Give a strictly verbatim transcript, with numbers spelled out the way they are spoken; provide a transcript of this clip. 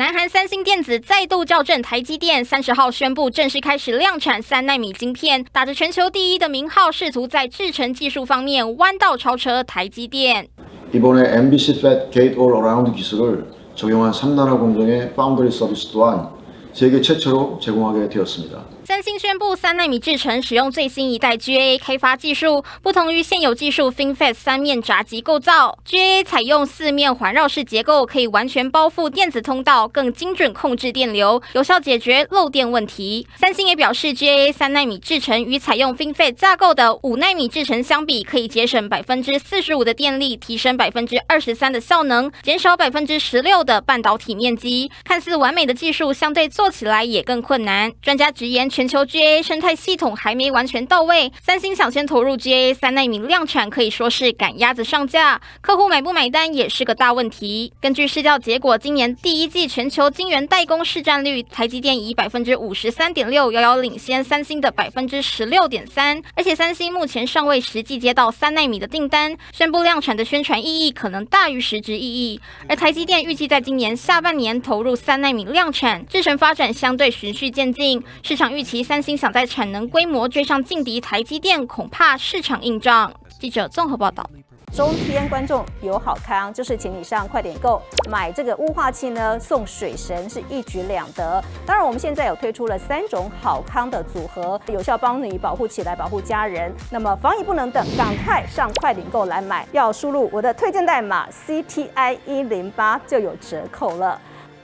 南韩三星电子再度校正台积电，三十号宣布正式开始量产三奈米晶片，打着全球第一的名号，试图在制程技术方面弯道超车台积电。이번에 엠비씨 팻 Gate All Around 기술을 적용한 삼 나노 공정의 파운드리 서비스 또한 세계 최초로 제공하게 되었습니다. 三星宣布三奈米制程使用最新一代 G A 开发技术，不同于现有技术 FinFET 三面闸极构造 ，G A 采用四面环绕式结构，可以完全包覆电子通道，更精准控制电流，有效解决漏电问题。三星也表示 ，G A 三奈米制程与采用 FinFET 架构的五奈米制程相比，可以节省百分之四十五的电力，提升百分之二十三的效能，减少百分之十六的半导体面积。看似完美的技术，相对做起来也更困难。专家直言。 全球 G A 生态系统还没完全到位，三星抢先投入 G A 三奈米量产，可以说是赶鸭子上架，客户买不买单也是个大问题。根据市调结果，今年第一季全球晶圆代工市占率，台积电以百分之五十三点六遥遥领先三星的百分之十六点三，而且三星目前尚未实际接到三奈米的订单，宣布量产的宣传意义可能大于实质意义。而台积电预计在今年下半年投入三奈米量产，制程发展相对循序渐进，市场预期。 其三星想在产能规模追上劲敌台积电，恐怕市场硬仗。记者综合报道。中天观众有好康，就是请你上快点购买这个雾化器呢，送水神是一举两得。当然，我们现在有推出了三种好康的组合，有效帮你保护起来，保护家人。那么防疫不能等，赶快上快点购来买，要输入我的推荐代码 C T I 一零八就有折扣了。